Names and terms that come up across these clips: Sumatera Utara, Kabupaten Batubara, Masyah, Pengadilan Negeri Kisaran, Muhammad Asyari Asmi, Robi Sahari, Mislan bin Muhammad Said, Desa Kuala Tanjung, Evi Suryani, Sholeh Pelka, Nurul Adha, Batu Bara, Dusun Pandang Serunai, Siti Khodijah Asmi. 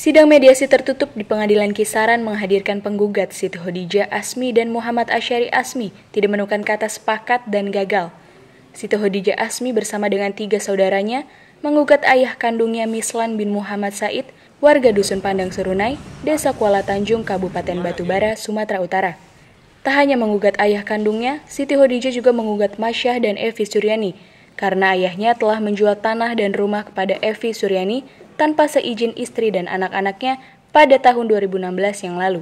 Sidang mediasi tertutup di Pengadilan Kisaran menghadirkan penggugat Siti Khodijah Asmi dan Muhammad Asyari Asmi tidak menemukan kata sepakat dan gagal. Siti Khodijah Asmi bersama dengan 3 saudaranya menggugat ayah kandungnya Mislan bin Muhammad Said, warga Dusun Pandang Serunai, Desa Kuala Tanjung, Kabupaten Batubara, Sumatera Utara. Tak hanya menggugat ayah kandungnya, Siti Khodijah juga menggugat Masyah dan Evi Suryani karena ayahnya telah menjual tanah dan rumah kepada Evi Suryani tanpa seizin istri dan anak-anaknya pada tahun 2016 yang lalu.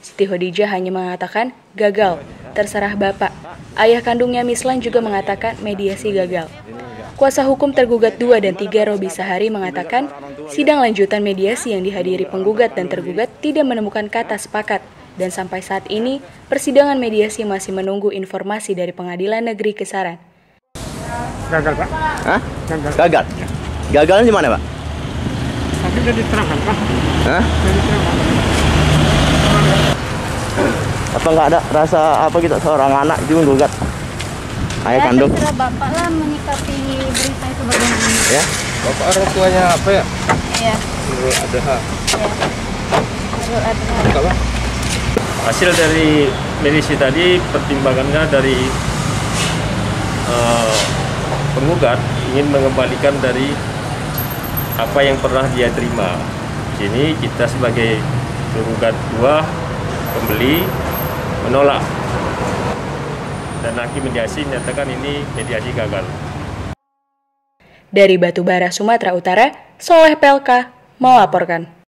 Siti Khodijah hanya mengatakan gagal, terserah Bapak. Ayah kandungnya Mislan juga mengatakan mediasi gagal. Kuasa hukum tergugat 2 dan 3 Robi Sahari mengatakan sidang lanjutan mediasi yang dihadiri penggugat dan tergugat tidak menemukan kata sepakat dan sampai saat ini persidangan mediasi masih menunggu informasi dari Pengadilan Negeri Kisaran. Gagal, Pak. Hah? Gagal. Gagalnya di mana, Pak? Sudah diterangkan, Pak. Hah? Apa nggak ada rasa apa gitu seorang anak juga menggugat ayah kandung? Terserah Bapak lah menyikapi berita itu bagaimana. Ya, Bapak orang tuanya apa ya? Iya. Nurul Adha. Nurul Adha. Hasil dari mediasi tadi pertimbangannya dari penggugat ingin mengembalikan dari apa yang pernah dia terima. Di sini kita sebagai penggugat 2 pembeli menolak dan hakim mediasi menyatakan ini mediasi gagal. Dari Batubara, Sumatera Utara, Sholeh Pelka melaporkan.